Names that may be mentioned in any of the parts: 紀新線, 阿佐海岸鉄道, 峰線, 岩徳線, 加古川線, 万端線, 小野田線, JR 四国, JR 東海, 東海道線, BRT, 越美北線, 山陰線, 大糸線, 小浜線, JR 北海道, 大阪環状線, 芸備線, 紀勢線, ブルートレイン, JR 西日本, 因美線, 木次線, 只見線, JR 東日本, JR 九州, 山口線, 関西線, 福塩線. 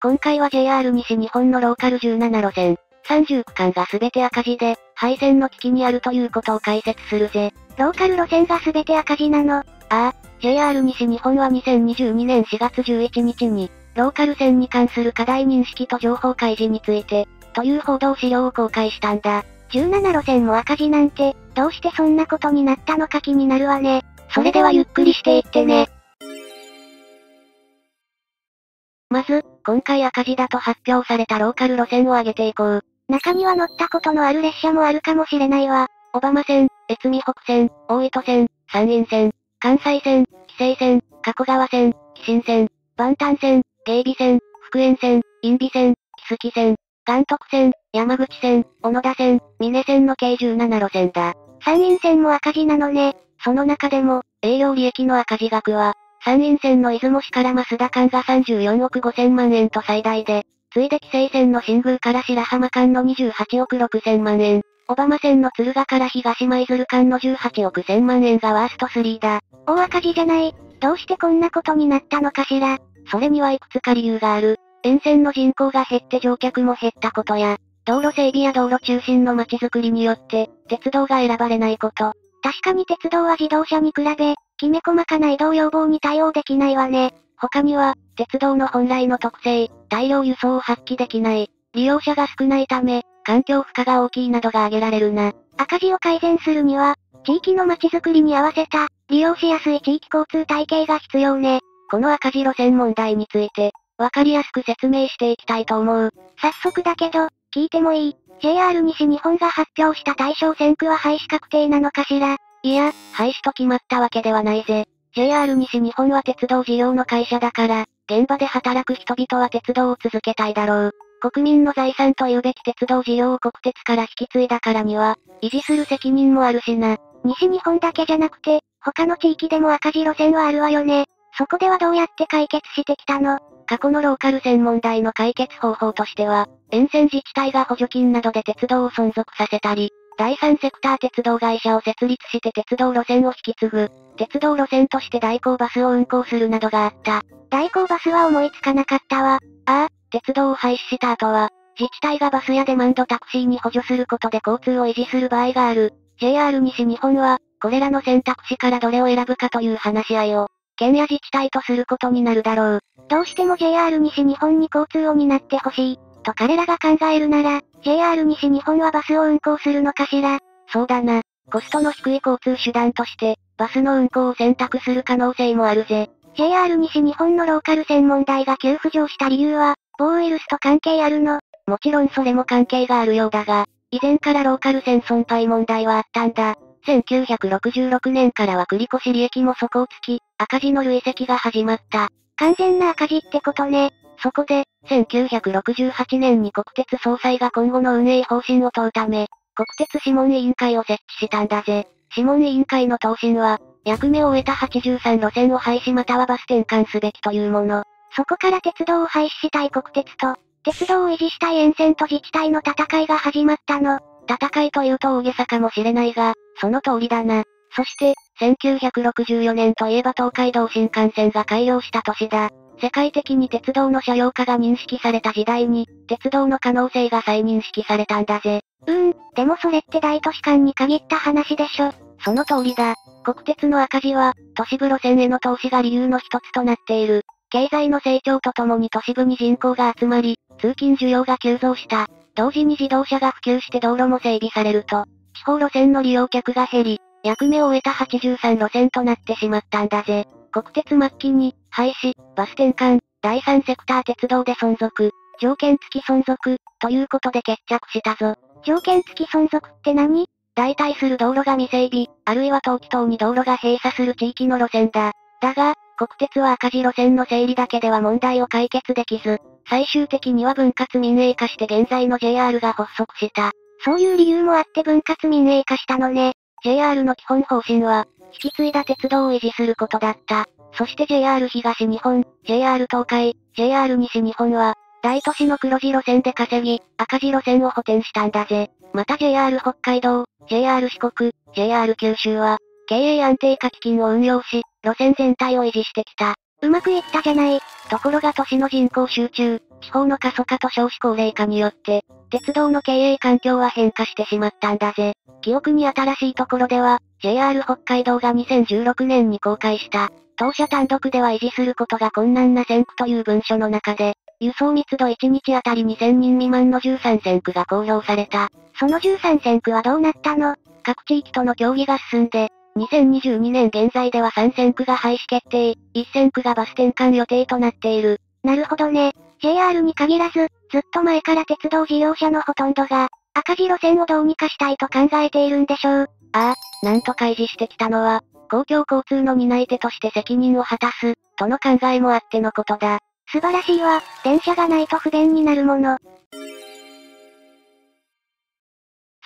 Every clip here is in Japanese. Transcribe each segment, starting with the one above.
今回は JR 西日本のローカル17路線、30区間が全て赤字で、廃線の危機にあるということを解説するぜ。ローカル路線が全て赤字なの？ああ、JR 西日本は2022年4月11日に、ローカル線に関する課題認識と情報開示について、という報道資料を公開したんだ。17路線も赤字なんて、どうしてそんなことになったのか気になるわね。それではゆっくりしていってね。まず、今回赤字だと発表されたローカル路線を挙げていこう。中には乗ったことのある列車もあるかもしれないわ。小浜線、越美北線、大糸線、山陰線、関西線、紀勢線、加古川線、紀新線、万端線、芸備線、福塩線、因美線、木次線、岩徳線、山口線、小野田線、峰線の計17路線だ。山陰線も赤字なのね。その中でも、営業利益の赤字額は、山陰線の出雲市から増田間が34億5000万円と最大で、次いで紀勢線の新宮から白浜間の28億6000万円、小浜線の敦賀から東舞鶴間の18億1000万円がワースト3だ。大赤字じゃない。どうしてこんなことになったのかしら。それにはいくつか理由がある。沿線の人口が減って乗客も減ったことや、道路整備や道路中心の街づくりによって、鉄道が選ばれないこと。確かに鉄道は自動車に比べ、きめ細かな移動要望に対応できないわね。他には、鉄道の本来の特性、大量輸送を発揮できない、利用者が少ないため、環境負荷が大きいなどが挙げられるな。赤字を改善するには、地域の街づくりに合わせた、利用しやすい地域交通体系が必要ね。この赤字路線問題について、わかりやすく説明していきたいと思う。早速だけど、聞いてもいい？ JR 西日本が発表した対象線区は廃止確定なのかしら？いや、廃止と決まったわけではないぜ。JR 西日本は鉄道事業の会社だから、現場で働く人々は鉄道を続けたいだろう。国民の財産というべき鉄道事業を国鉄から引き継いだからには、維持する責任もあるしな。西日本だけじゃなくて、他の地域でも赤字路線はあるわよね。そこではどうやって解決してきたの？過去のローカル線問題の解決方法としては、沿線自治体が補助金などで鉄道を存続させたり、第三セクター鉄道会社を設立して鉄道路線を引き継ぐ、鉄道路線として代行バスを運行するなどがあった。代行バスは思いつかなかったわ。ああ、鉄道を廃止した後は、自治体がバスやデマンドタクシーに補助することで交通を維持する場合がある。JR 西日本は、これらの選択肢からどれを選ぶかという話し合いを、県や自治体とすることになるだろう。どうしても JR 西日本に交通を担ってほしい、と彼らが考えるなら、JR 西日本はバスを運行するのかしら。そうだな。コストの低い交通手段として、バスの運行を選択する可能性もあるぜ。JR 西日本のローカル線問題が急浮上した理由は、某ウイルスと関係あるの？もちろんそれも関係があるようだが、以前からローカル線損廃問題はあったんだ。1966年からは繰越利益も底をつき、赤字の累積が始まった。完全な赤字ってことね。そこで、1968年に国鉄総裁が今後の運営方針を問うため、国鉄諮問委員会を設置したんだぜ。諮問委員会の答申は、役目を終えた83路線を廃止またはバス転換すべきというもの。そこから鉄道を廃止したい国鉄と、鉄道を維持したい沿線と自治体の戦いが始まったの。戦いというと大げさかもしれないが、その通りだな。そして、1964年といえば東海道新幹線が開業した年だ。世界的に鉄道の車両化が認識された時代に、鉄道の可能性が再認識されたんだぜ。でもそれって大都市間に限った話でしょ。その通りだ。国鉄の赤字は、都市部路線への投資が理由の一つとなっている。経済の成長とともに都市部に人口が集まり、通勤需要が急増した。同時に自動車が普及して道路も整備されると、地方路線の利用客が減り、役目を終えた83路線となってしまったんだぜ。国鉄末期に、廃止、バス転換、第三セクター鉄道で存続、条件付き存続、ということで決着したぞ。条件付き存続って何？代替する道路が未整備、あるいは冬季等に道路が閉鎖する地域の路線だ。だが、国鉄は赤字路線の整理だけでは問題を解決できず、最終的には分割民営化して現在の JR が発足した。そういう理由もあって分割民営化したのね。JR の基本方針は、引き継いだ鉄道を維持することだった。そして JR 東日本、JR 東海、JR 西日本は、大都市の黒字路線で稼ぎ、赤字路線を補填したんだぜ。また JR 北海道、JR 四国、JR 九州は、経営安定化基金を運用し、路線全体を維持してきた。うまくいったじゃない。ところが都市の人口集中、地方の過疎化と少子高齢化によって、鉄道の経営環境は変化してしまったんだぜ。記憶に新しいところでは、JR 北海道が2016年に公開した、当社単独では維持することが困難な線区という文書の中で、輸送密度1日あたり2000人未満の13線区が公表された。その13線区はどうなったの？各地域との協議が進んで、2022年現在では3線区が廃止決定、1線区がバス転換予定となっている。なるほどね。JR に限らず、ずっと前から鉄道事業者のほとんどが、赤字路線をどうにかしたいと考えているんでしょう。ああ、なんと開示してきたのは、公共交通の担い手として責任を果たす、との考えもあってのことだ。素晴らしいわ。電車がないと不便になるもの。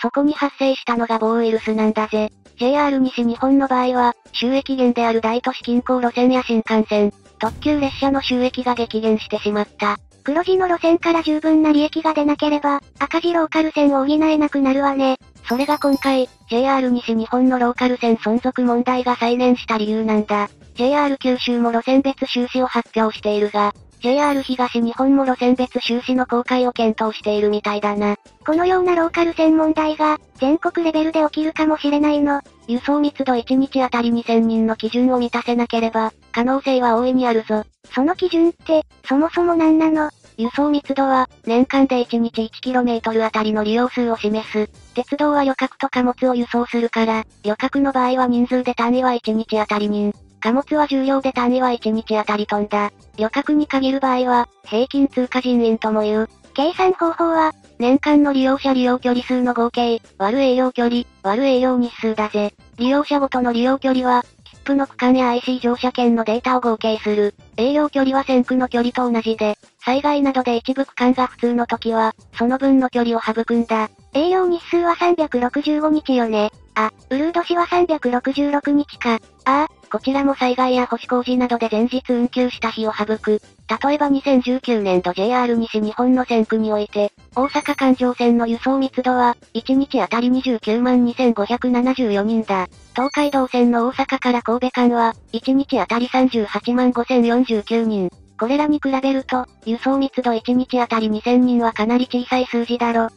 そこに発生したのが某ウイルスなんだぜ。JR 西日本の場合は、収益源である大都市近郊路線や新幹線、特急列車の収益が激減してしまった。黒字の路線から十分な利益が出なければ、赤字ローカル線を補えなくなるわね。それが今回、JR 西日本のローカル線存続問題が再燃した理由なんだ。JR 九州も路線別収支を発表しているが、JR 東日本も路線別収支の公開を検討しているみたいだな。このようなローカル線問題が、全国レベルで起きるかもしれないの。輸送密度1日あたり2000人の基準を満たせなければ、可能性は大いにあるぞ。その基準って、そもそも何なの？輸送密度は、年間で1日 1km あたりの利用数を示す。鉄道は旅客と貨物を輸送するから、旅客の場合は人数で単位は1日あたり人。貨物は重量で単位は1日あたりトンだ。旅客に限る場合は、平均通過人員ともいう。計算方法は、年間の利用者利用距離数の合計、割る営業距離、割る営業日数だぜ。利用者ごとの利用距離は、切符の区間や IC 乗車券のデータを合計する。営業距離は線区の距離と同じで、災害などで一部区間が不通の時は、その分の距離を省くんだ。営業日数は365日よね。あ、うるう年は366日か。ああ、こちらも災害や保守工事などで前日運休した日を省く。例えば2019年度 JR 西日本の線区において、大阪環状線の輸送密度は、1日あたり 292,574 人だ。東海道線の大阪から神戸間は、1日あたり 385,049 人。これらに比べると、輸送密度1日あたり2000人はかなり小さい数字だろ。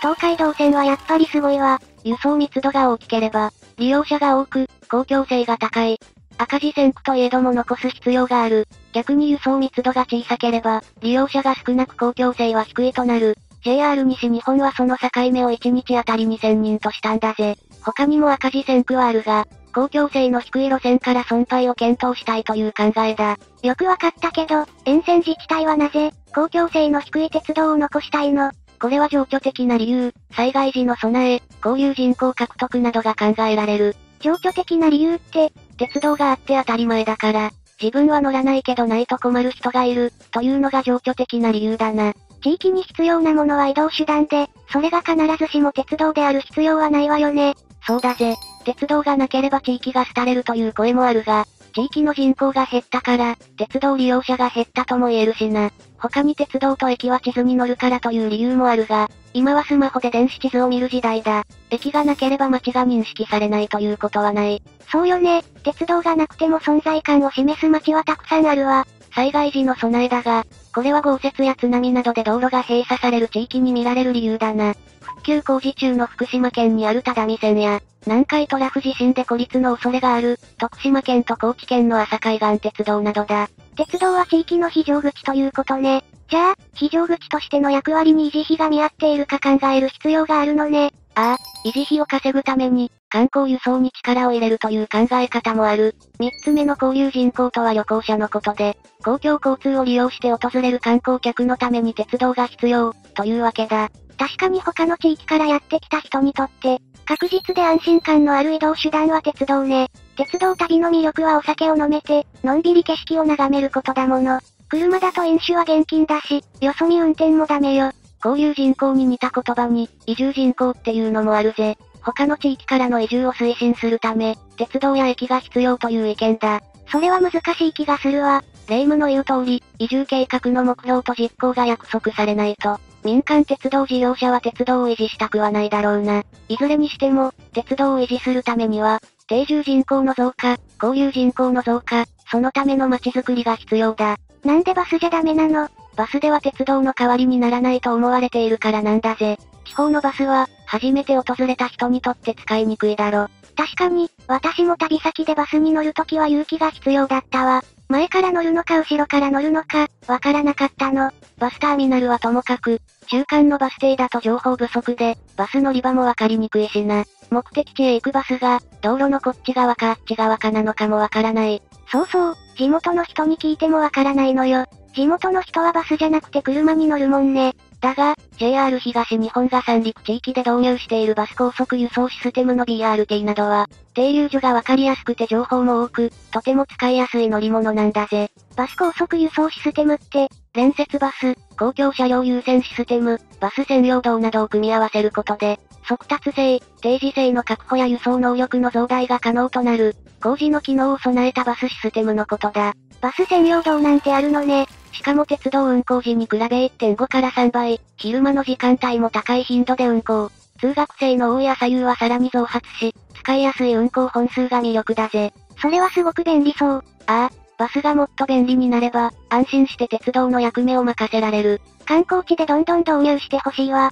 東海道線はやっぱりすごいわ。輸送密度が大きければ、利用者が多く、公共性が高い。赤字線区といえども残す必要がある。逆に輸送密度が小さければ、利用者が少なく公共性は低いとなる。JR 西日本はその境目を1日あたり2000人としたんだぜ。他にも赤字線区はあるが、公共性の低い路線から損廃を検討したいという考えだ。よくわかったけど、沿線自治体はなぜ、公共性の低い鉄道を残したいの？これは情緒的な理由、災害時の備え、交流人口獲得などが考えられる。情緒的な理由って、鉄道があって当たり前だから、自分は乗らないけどないと困る人がいる、というのが情緒的な理由だな。地域に必要なものは移動手段で、それが必ずしも鉄道である必要はないわよね。そうだぜ。鉄道がなければ地域が廃れるという声もあるが、地域の人口が減ったから、鉄道利用者が減ったとも言えるしな。他に鉄道と駅は地図に乗るからという理由もあるが、今はスマホで電子地図を見る時代だ。駅がなければ街が認識されないということはない。そうよね。鉄道がなくても存在感を示す街はたくさんあるわ。災害時の備えだが、これは豪雪や津波などで道路が閉鎖される地域に見られる理由だな。復旧工事中の福島県にある只見線や、南海トラフ地震で孤立の恐れがある、徳島県と高知県の阿佐海岸鉄道などだ。鉄道は地域の非常口ということね。じゃあ、非常口としての役割に維持費が見合っているか考える必要があるのね。ああ、維持費を稼ぐために、観光輸送に力を入れるという考え方もある。三つ目の交流人口とは旅行者のことで、公共交通を利用して訪れる観光客のために鉄道が必要、というわけだ。確かに他の地域からやってきた人にとって、確実で安心感のある移動手段は鉄道ね。鉄道旅の魅力はお酒を飲めて、のんびり景色を眺めることだもの。車だと飲酒は厳禁だし、よそ見運転もダメよ。交流人口に似た言葉に、移住人口っていうのもあるぜ。他の地域からの移住を推進するため、鉄道や駅が必要という意見だ。それは難しい気がするわ。霊夢の言う通り、移住計画の目標と実行が約束されないと、民間鉄道事業者は鉄道を維持したくはないだろうな。いずれにしても、鉄道を維持するためには、定住人口の増加、交流人口の増加、そのための街づくりが必要だ。なんでバスじゃダメなの？バスでは鉄道の代わりにならないと思われているからなんだぜ。地方のバスは、初めて訪れた人にとって使いにくいだろ。確かに、私も旅先でバスに乗るときは勇気が必要だったわ。前から乗るのか後ろから乗るのか、わからなかったの。バスターミナルはともかく、中間のバス停だと情報不足で、バス乗り場もわかりにくいしな。目的地へ行くバスが、道路のこっち側かあっち側かなのかもわからない。そうそう、地元の人に聞いてもわからないのよ。地元の人はバスじゃなくて車に乗るもんね。だが、JR 東日本が三陸地域で導入しているバス高速輸送システムの BRT などは、停留所がわかりやすくて情報も多く、とても使いやすい乗り物なんだぜ。バス高速輸送システムって、連接バス、公共車両優先システム、バス専用道などを組み合わせることで、速達性、定時性の確保や輸送能力の増大が可能となる、工事の機能を備えたバスシステムのことだ。バス専用道なんてあるのね。しかも鉄道運行時に比べ 1.5 から3倍、昼間の時間帯も高い頻度で運行。通学生の多い朝夕はさらに増発し、使いやすい運行本数が魅力だぜ。それはすごく便利そう。ああ、バスがもっと便利になれば、安心して鉄道の役目を任せられる。観光地でどんどん導入してほしいわ。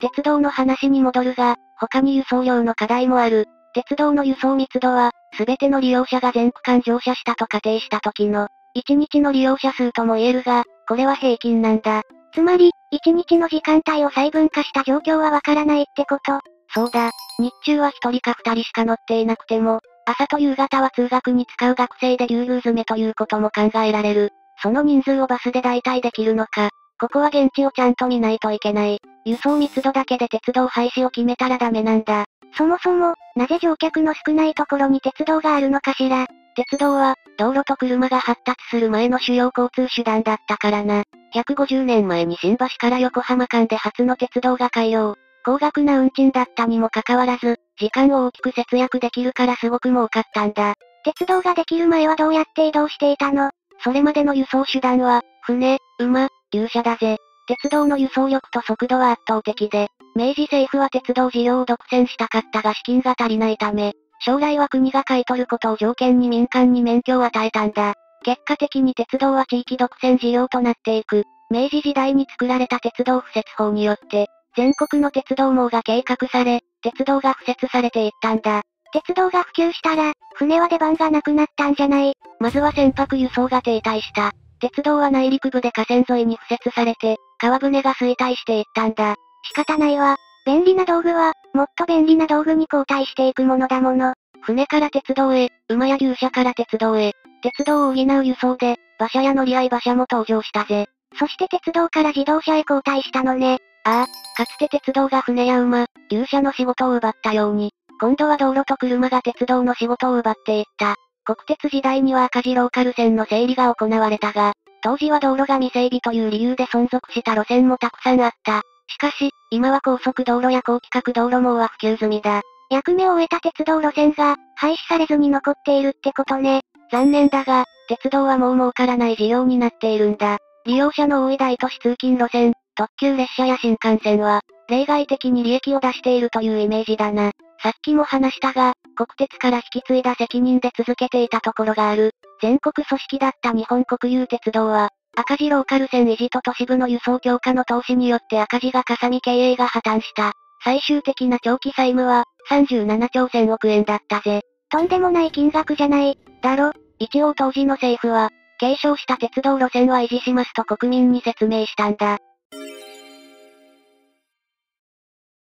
鉄道の話に戻るが、他に輸送量の課題もある。鉄道の輸送密度は、すべての利用者が全区間乗車したと仮定した時の、1日の利用者数とも言えるが、これは平均なんだ。つまり、1日の時間帯を細分化した状況はわからないってこと。そうだ。日中は1人か2人しか乗っていなくても、朝と夕方は通学に使う学生でぎゅうぎゅう詰めということも考えられる。その人数をバスで代替できるのか。ここは現地をちゃんと見ないといけない。輸送密度だけで鉄道廃止を決めたらダメなんだ。そもそも、なぜ乗客の少ないところに鉄道があるのかしら。鉄道は、道路と車が発達する前の主要交通手段だったからな。150年前に新橋から横浜間で初の鉄道が開業。高額な運賃だったにもかかわらず、時間を大きく節約できるからすごく儲かったんだ。鉄道ができる前はどうやって移動していたの？それまでの輸送手段は、船、馬、牛車だぜ。鉄道の輸送力と速度は圧倒的で、明治政府は鉄道事業を独占したかったが資金が足りないため、将来は国が買い取ることを条件に民間に免許を与えたんだ。結果的に鉄道は地域独占事業となっていく。明治時代に作られた鉄道敷設法によって、全国の鉄道網が計画され、鉄道が敷設されていったんだ。鉄道が普及したら、船は出番がなくなったんじゃない？まずは船舶輸送が停滞した。鉄道は内陸部で河川沿いに敷設されて、川船が衰退していったんだ。仕方ないわ。便利な道具は、もっと便利な道具に後退していくものだもの。船から鉄道へ、馬や牛車から鉄道へ。鉄道を補う輸送で、馬車や乗り合い馬車も登場したぜ。そして鉄道から自動車へ後退したのね。ああ、かつて鉄道が船や馬、牛車の仕事を奪ったように、今度は道路と車が鉄道の仕事を奪っていった。国鉄時代には赤字ローカル線の整理が行われたが、当時は道路が未整備という理由で存続した路線もたくさんあった。しかし、今は高速道路や高規格道路網は普及済みだ。役目を終えた鉄道路線が、廃止されずに残っているってことね。残念だが、鉄道はもう儲からない事業になっているんだ。利用者の多い大都市通勤路線、特急列車や新幹線は、例外的に利益を出しているというイメージだな。さっきも話したが、国鉄から引き継いだ責任で続けていたところがある。全国組織だった日本国有鉄道は、赤字ローカル線維持と都市部の輸送強化の投資によって赤字がかさみ経営が破綻した。最終的な長期債務は、37兆1000億円だったぜ。とんでもない金額じゃない、だろ。一応当時の政府は、継承した鉄道路線は維持しますと国民に説明したんだ。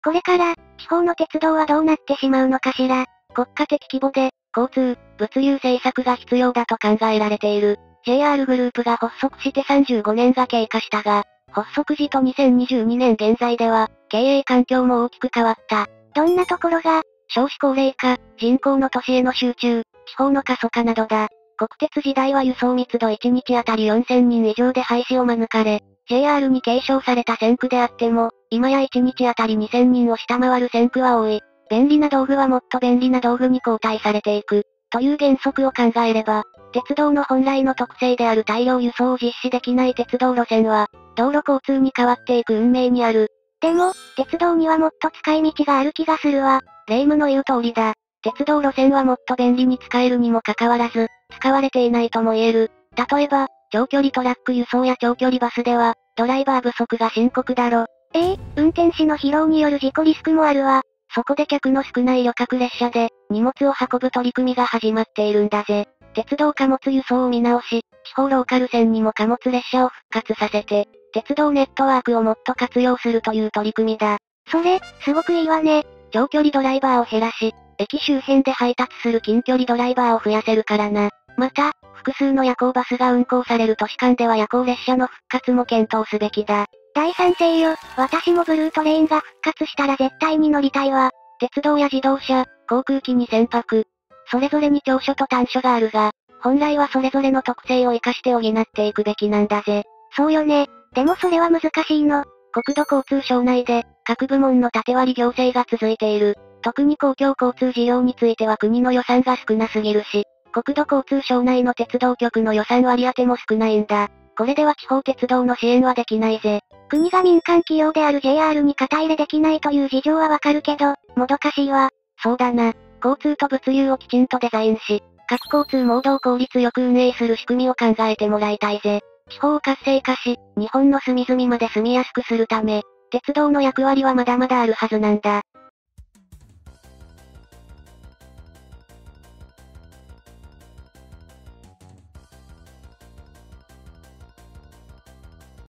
これから、地方の鉄道はどうなってしまうのかしら。国家的規模で、交通、物流政策が必要だと考えられている。JR グループが発足して35年が経過したが、発足時と2022年現在では、経営環境も大きく変わった。どんなところが、少子高齢化、人口の都市への集中、地方の過疎化などだ。国鉄時代は輸送密度1日あたり4000人以上で廃止を免れ、JR に継承された線区であっても、今や1日あたり2000人を下回る線区は多い。便利な道具はもっと便利な道具に後退されていく。という原則を考えれば、鉄道の本来の特性である大量輸送を実施できない鉄道路線は、道路交通に変わっていく運命にある。でも、鉄道にはもっと使い道がある気がするわ。霊夢の言う通りだ。鉄道路線はもっと便利に使えるにもかかわらず、使われていないとも言える。例えば、長距離トラック輸送や長距離バスでは、ドライバー不足が深刻だろ。運転士の疲労による事故リスクもあるわ。そこで客の少ない旅客列車で、荷物を運ぶ取り組みが始まっているんだぜ。鉄道貨物輸送を見直し、地方ローカル線にも貨物列車を復活させて、鉄道ネットワークをもっと活用するという取り組みだ。それ、すごくいいわね。長距離ドライバーを減らし、駅周辺で配達する近距離ドライバーを増やせるからな。また、複数の夜行バスが運行される都市間では夜行列車の復活も検討すべきだ。大賛成よ。私もブルートレインが復活したら絶対に乗りたいわ。鉄道や自動車、航空機に船舶。それぞれに長所と短所があるが、本来はそれぞれの特性を活かして補っていくべきなんだぜ。そうよね。でもそれは難しいの。国土交通省内で、各部門の縦割り行政が続いている。特に公共交通事業については国の予算が少なすぎるし、国土交通省内の鉄道局の予算割り当ても少ないんだ。これでは地方鉄道の支援はできないぜ。国が民間企業である JR に肩入れできないという事情はわかるけど、もどかしいわ。そうだな。交通と物流をきちんとデザインし、各交通モードを効率よく運営する仕組みを考えてもらいたいぜ。地方を活性化し、日本の隅々まで住みやすくするため、鉄道の役割はまだまだあるはずなんだ。